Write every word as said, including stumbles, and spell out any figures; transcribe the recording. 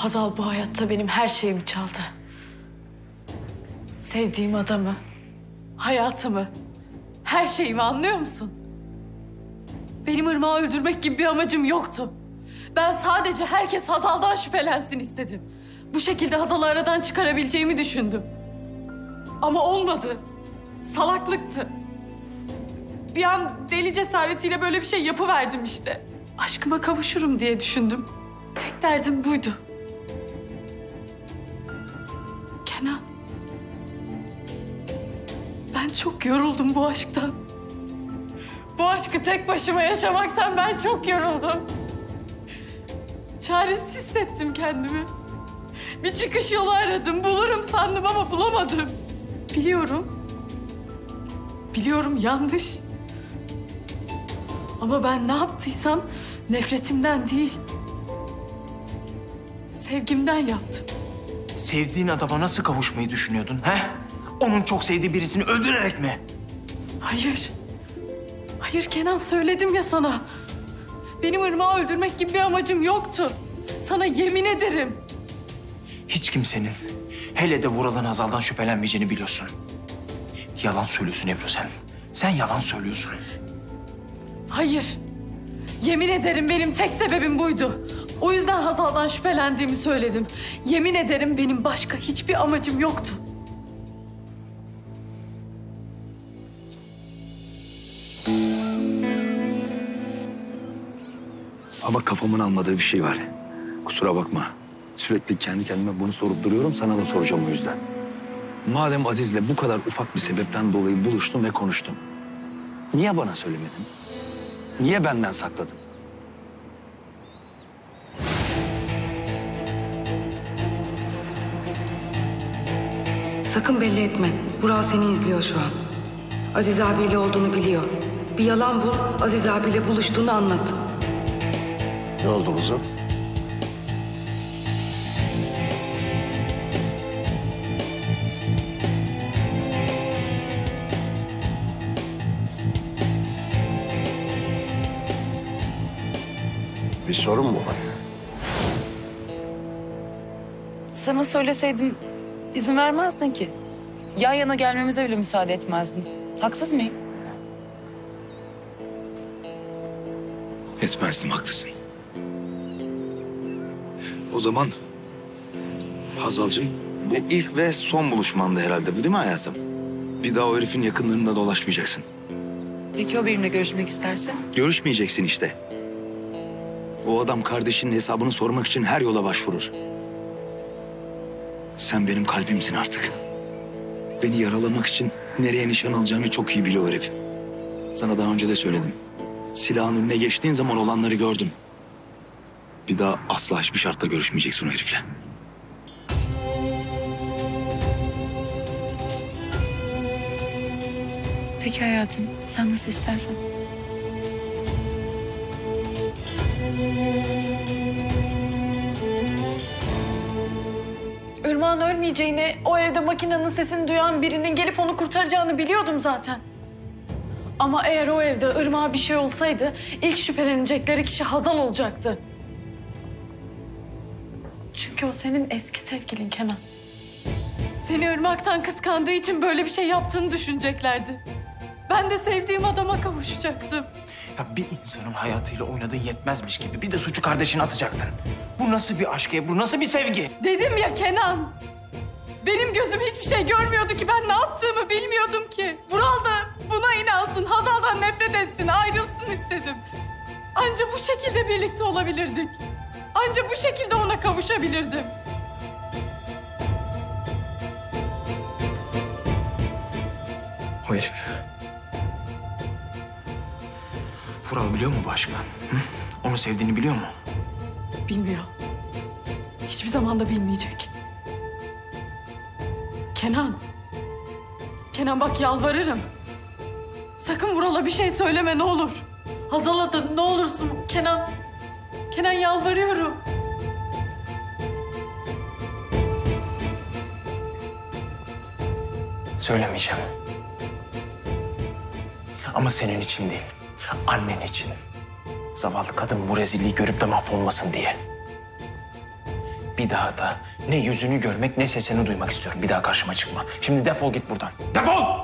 Hazal bu hayatta benim her şeyimi çaldı. Sevdiğim adamı, hayatımı, her şeyimi, anlıyor musun? Benim Irmak'ı öldürmek gibi bir amacım yoktu. Ben sadece herkes Hazal'dan şüphelensin istedim. Bu şekilde Hazal'ı aradan çıkarabileceğimi düşündüm. Ama olmadı. Salaklıktı. Bir an deli cesaretiyle böyle bir şey yapıverdim işte. Aşkıma kavuşurum diye düşündüm. Tek derdim buydu. Kenan. Ben çok yoruldum bu aşktan. Bu aşkı tek başıma yaşamaktan ben çok yoruldum. Çaresiz hissettim kendimi. Bir çıkış yolu aradım, bulurum sandım ama bulamadım. Biliyorum. Biliyorum yanlış. Ama ben ne yaptıysam nefretimden değil, sevgimden yaptım. Sevdiğin adama nasıl kavuşmayı düşünüyordun, he? Onun çok sevdiği birisini öldürerek mi? Hayır. Hayır Kenan, söyledim ya sana. Benim Irmak'ı öldürmek gibi bir amacım yoktu. Sana yemin ederim. Hiç kimsenin, hele de Vural'ın Hazal'dan şüphelenmeyeceğini biliyorsun. Yalan söylüyorsun Ebru sen. Sen yalan söylüyorsun. Hayır. Yemin ederim benim tek sebebim buydu. O yüzden Hazal'dan şüphelendiğimi söyledim. Yemin ederim benim başka hiçbir amacım yoktu. Ama kafamın almadığı bir şey var. Kusura bakma. Sürekli kendi kendime bunu sorup duruyorum. Sana da soracağım o yüzden. Madem Aziz'le bu kadar ufak bir sebepten dolayı buluştum ve konuştum. Niye bana söylemedin? Niye benden sakladın? Sakın belli etme. Burak seni izliyor şu an. Aziz abiyle olduğunu biliyor. Bir yalan bul, Aziz abiyle buluştuğunu anlat. Ne oldu kızım? Bir sorun mu var? Sana söyleseydim izin vermezdin ki. Yan yana gelmemize bile müsaade etmezdin. Haksız mıyım? Etmezdim, haklısın. O zaman Hazal'cığım, bu ilk ve son buluşmandı herhalde, bu değil mi hayatım? Bir daha o herifin yakınlarında dolaşmayacaksın. Peki o benimle görüşmek isterse? Görüşmeyeceksin işte. O adam kardeşinin hesabını sormak için her yola başvurur. Sen benim kalbimsin artık. Beni yaralamak için nereye nişan alacağını çok iyi biliyor herif. Sana daha önce de söyledim. Silahın önüne geçtiğin zaman olanları gördüm. Bir daha asla hiçbir şartla görüşmeyeceksin o herifle. Peki hayatım, sen nasıl istersen. Irmak'ın ölmeyeceğini, o evde makinenin sesini duyan birinin gelip onu kurtaracağını biliyordum zaten. Ama eğer o evde Irmak'a bir şey olsaydı, ilk şüphelenecekleri kişi Hazal olacaktı. Çünkü o senin eski sevgilin Kenan. Seni Irmak'tan kıskandığı için böyle bir şey yaptığını düşüneceklerdi. Ben de sevdiğim adama kavuşacaktım. Ya bir insanın hayatıyla oynadığın yetmezmiş gibi bir de suçu kardeşine atacaktın. Bu nasıl bir aşk ya, bu nasıl bir sevgi? Dedim ya Kenan. Benim gözüm hiçbir şey görmüyordu ki, ben ne yaptığımı bilmiyordum ki. Vural da buna inansın, Hazal'dan nefret etsin, ayrılsın istedim. Anca bu şekilde birlikte olabilirdik. Ancak bu şekilde ona kavuşabilirdim. O herif. Vural biliyor mu bu aşkı? Onu sevdiğini biliyor mu? Bilmiyor. Hiçbir zaman da bilmeyecek. Kenan. Kenan bak, yalvarırım. Sakın Vural'a bir şey söyleme ne olur. Hazal'a da ne olursun Kenan. Kenan yalvarıyorum. Söylemeyeceğim. Ama senin için değil, annen için. Zavallı kadın bu rezilliği görüp de mahvolmasın diye. bir daha da ne yüzünü görmek ne sesini duymak istiyorum. Bir daha karşıma çıkma. Şimdi defol git buradan. Defol!